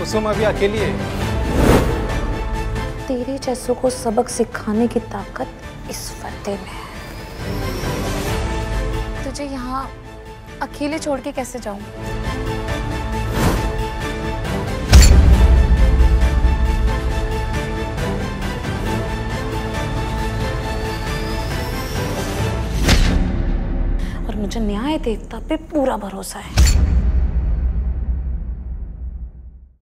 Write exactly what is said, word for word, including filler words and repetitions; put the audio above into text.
कुसुम अभी अकेली है। तेरे जैसों को सबक सिखाने की ताकत इस फतेह में है। तुझे यहाँ अकेले छोड़ के कैसे जाऊँ? मुझे न्याय देवता पे पूरा भरोसा है।